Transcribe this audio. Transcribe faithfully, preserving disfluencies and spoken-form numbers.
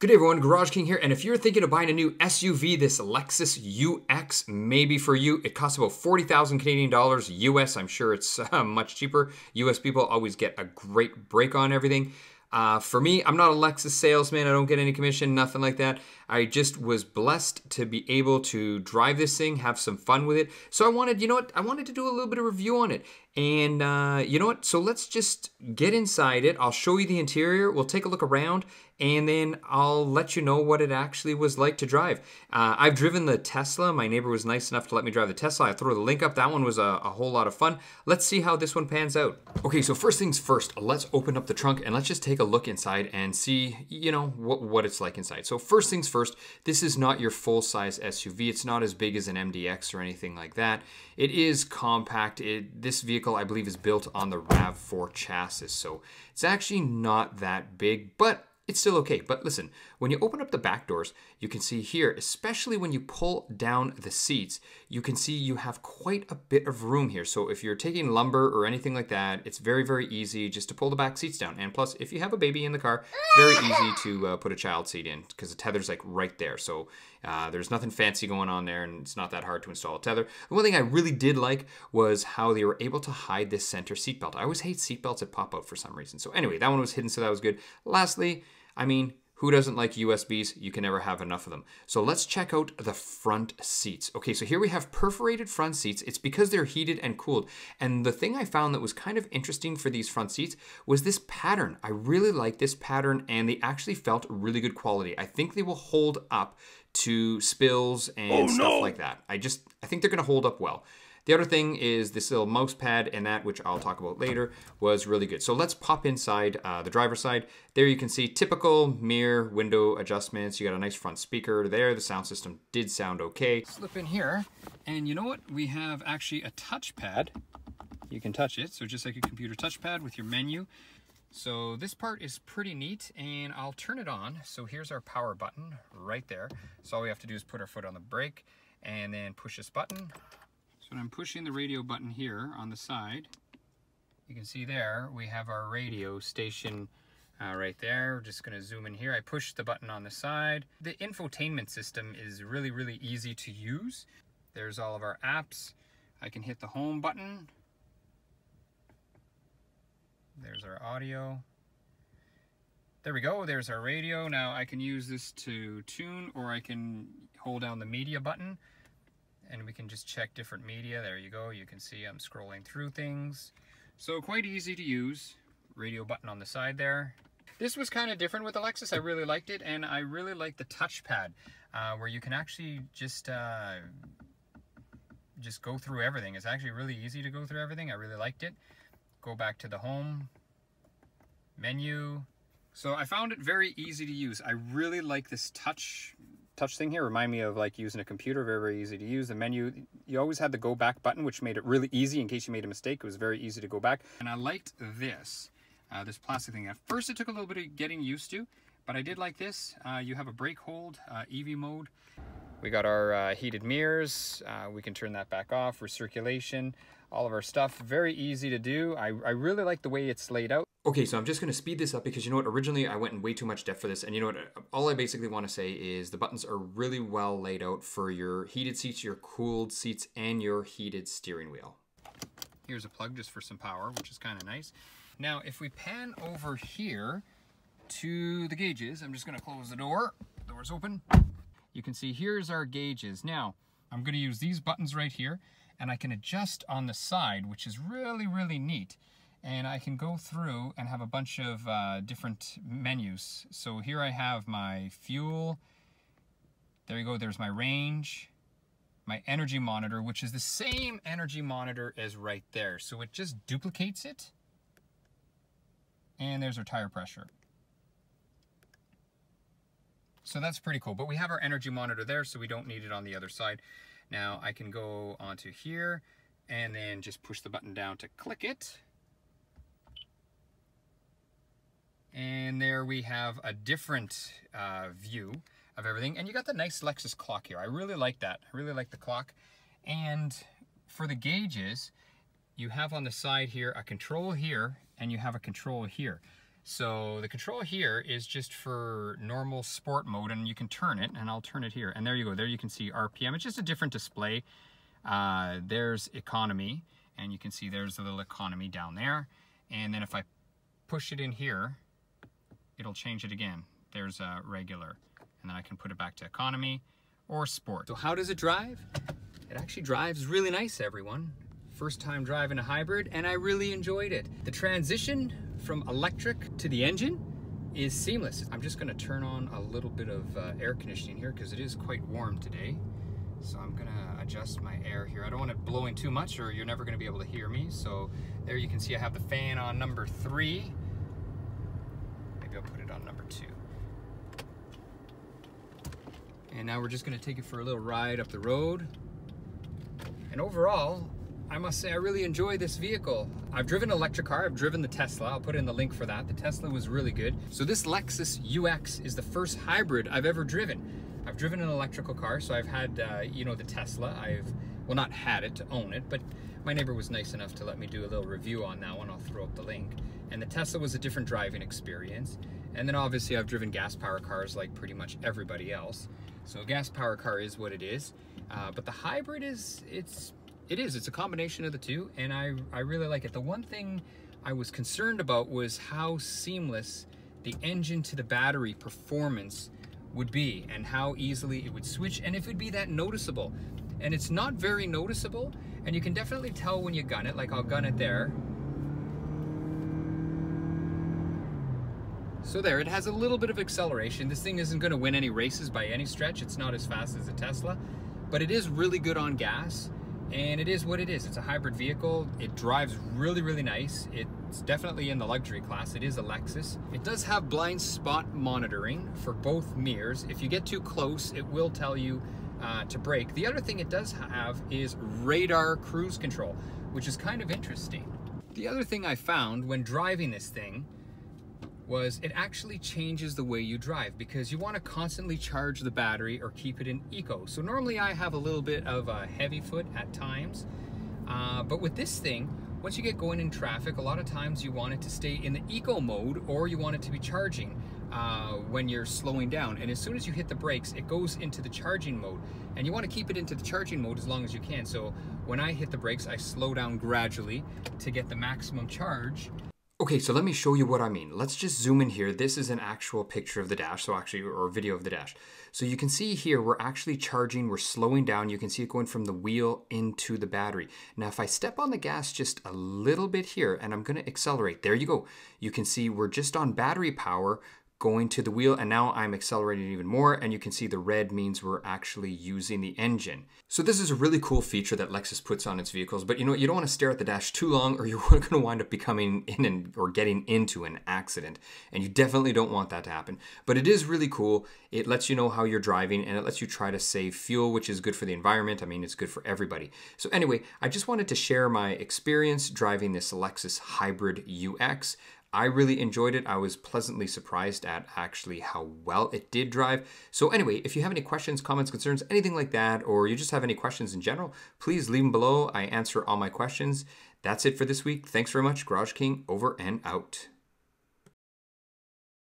Good day everyone, Garage King here, and if you're thinking of buying a new S U V, this Lexus U X may be for you. It costs about forty thousand Canadian dollars, U S, I'm sure it's uh, much cheaper. U S people always get a great break on everything. Uh, for me, I'm not a Lexus salesman, I don't get any commission, nothing like that. I just was blessed to be able to drive this thing, have some fun with it. So I wanted, you know what, I wanted to do a little bit of review on it. And uh, you know what, so let's just get inside it. I'll show you the interior, we'll take a look around, and then I'll let you know what it actually was like to drive. Uh, I've driven the Tesla, my neighbor was nice enough to let me drive the Tesla. I throw the link up, that one was a, a whole lot of fun. Let's see how this one pans out. Okay, so first things first, let's open up the trunk and let's just take a look inside and see, you know, what, what it's like inside. So first things first, this is not your full-size S U V. It's not as big as an M D X or anything like that. It is compact. It, this vehicle, I believe, is built on the RAV four chassis, so it's actually not that big, but it's still okay. But listen, when you open up the back doors, you can see here, especially when you pull down the seats, you can see you have quite a bit of room here. So if you're taking lumber or anything like that, it's very, very easy just to pull the back seats down. And plus, if you have a baby in the car, it's very easy to uh, put a child seat in because the tether's like right there. So uh, there's nothing fancy going on there and it's not that hard to install a tether. The one thing I really did like was how they were able to hide this center seatbelt. I always hate seatbelts that pop out for some reason. So anyway, that one was hidden, so that was good. Lastly, I mean, who doesn't like U S Bs? You can never have enough of them. So let's check out the front seats. Okay, so here we have perforated front seats. It's because they're heated and cooled. And the thing I found that was kind of interesting for these front seats was this pattern. I really like this pattern and they actually felt really good quality. I think they will hold up to spills and oh, stuff no. like that. I just, I think they're gonna hold up well. The other thing is this little mouse pad, and that, which I'll talk about later, was really good. So let's pop inside uh, the driver's side. There you can see typical mirror window adjustments. You got a nice front speaker there. The sound system did sound okay. Slip in here, and you know what? We have actually a touchpad. You can touch it, so just like a computer touchpad with your menu. So this part is pretty neat, and I'll turn it on. So here's our power button right there. So all we have to do is put our foot on the brake and then push this button. So I'm pushing the radio button here on the side. You can see there we have our radio station uh, right there. We're just gonna zoom in here. I push the button on the side. The infotainment system is really, really easy to use. There's all of our apps. I can hit the home button. There's our audio. There we go, there's our radio. Now I can use this to tune, or I can hold down the media button. And we can just check different media. There you go, you can see I'm scrolling through things. So quite easy to use. Radio button on the side there. This was kind of different with the Lexus. I really liked it, and I really liked the touchpad uh, where you can actually just uh, just go through everything. It's actually really easy to go through everything. I really liked it. Go back to the home, menu. So I found it very easy to use. I really like this touch touch thing here. Remind me of like using a computer. Very, very easy to use. The menu, you always had the go back button, which made it really easy in case you made a mistake. It was very easy to go back. And I liked this, uh, this plastic thing. At first it took a little bit of getting used to, but I did like this. Uh, you have a brake hold, uh, E V mode. We got our uh, heated mirrors. Uh, we can turn that back off. Recirculation, all of our stuff. Very easy to do. I, I really like the way it's laid out. Okay, so I'm just gonna speed this up because you know what, originally I went in way too much depth for this, and you know what, all I basically wanna say is the buttons are really well laid out for your heated seats, your cooled seats, and your heated steering wheel. Here's a plug just for some power, which is kinda nice. Now, if we pan over here to the gauges, I'm just gonna close the door, door's open. You can see here's our gauges. Now, I'm gonna use these buttons right here, and I can adjust on the side, which is really, really neat. And I can go through and have a bunch of uh, different menus. So here I have my fuel. There you go, there's my range, my energy monitor, which is the same energy monitor as right there. So it just duplicates it. And there's our tire pressure. So that's pretty cool, but we have our energy monitor there, so we don't need it on the other side. Now I can go onto here and then just push the button down to click it. And there we have a different uh, view of everything. And you got the nice Lexus clock here. I really like that. I really like the clock. And for the gauges, you have on the side here a control here, and you have a control here. So the control here is just for normal sport mode, and you can turn it, and I'll turn it here. And there you go, there you can see R P M. It's just a different display. Uh, there's economy, and you can see there's the little economy down there. And then if I push it in here, it'll change it again. There's a regular, and then I can put it back to economy or sport. So how does it drive? It actually drives really nice, everyone. First time driving a hybrid, and I really enjoyed it. The transition from electric to the engine is seamless. I'm just gonna turn on a little bit of uh, air conditioning here because it is quite warm today. So I'm gonna adjust my air here. I don't want it blowing too much or you're never gonna be able to hear me. So there you can see I have the fan on number three. Maybe I'll put it on number two. And now we're just gonna take it for a little ride up the road. And overall, I must say I really enjoy this vehicle. I've driven an electric car, I've driven the Tesla. I'll put in the link for that. The Tesla was really good. So this Lexus U X is the first hybrid I've ever driven. I've driven an electrical car, so I've had, uh, you know, the Tesla. I've, well, not had it to own it, but my neighbor was nice enough to let me do a little review on that one. I'll throw up the link. And the Tesla was a different driving experience. And then obviously I've driven gas power cars like pretty much everybody else. So a gas power car is what it is. Uh, but the hybrid is, it's, It is, it's a combination of the two, and I, I really like it. The one thing I was concerned about was how seamless the engine to the battery performance would be and how easily it would switch and if it would be that noticeable. And it's not very noticeable, and you can definitely tell when you gun it, like I'll gun it there. So there, it has a little bit of acceleration. This thing isn't gonna win any races by any stretch. It's not as fast as a Tesla, but it is really good on gas. And it is what it is. It's a hybrid vehicle. It drives really, really nice. It's definitely in the luxury class. It is a Lexus. It does have blind spot monitoring for both mirrors. If you get too close, it will tell you uh, to brake. The other thing it does have is radar cruise control, which is kind of interesting. The other thing I found when driving this thing was it actually changes the way you drive because you want to constantly charge the battery or keep it in eco. So normally I have a little bit of a heavy foot at times, uh, but with this thing, once you get going in traffic, a lot of times you want it to stay in the eco mode or you want it to be charging uh, when you're slowing down. And as soon as you hit the brakes, it goes into the charging mode. And you want to keep it into the charging mode as long as you can. So when I hit the brakes, I slow down gradually to get the maximum charge. Okay, so let me show you what I mean. Let's just zoom in here. This is an actual picture of the dash, so actually, or video of the dash. So you can see here, we're actually charging, we're slowing down. You can see it going from the wheel into the battery. Now, if I step on the gas just a little bit here, and I'm gonna accelerate, there you go. You can see we're just on battery power going to the wheel, and now I'm accelerating even more, and you can see the red means we're actually using the engine. So this is a really cool feature that Lexus puts on its vehicles, but you know, you don't wanna stare at the dash too long or you're gonna wind up becoming in an, or getting into an accident, and you definitely don't want that to happen. But it is really cool. It lets you know how you're driving, and it lets you try to save fuel, which is good for the environment. I mean, it's good for everybody. So anyway, I just wanted to share my experience driving this Lexus Hybrid U X. I really enjoyed it. I was pleasantly surprised at actually how well it did drive. So anyway, if you have any questions, comments, concerns, anything like that, or you just have any questions in general, please leave them below. I answer all my questions. That's it for this week. Thanks very much. Garage King over and out.